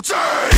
Guilty!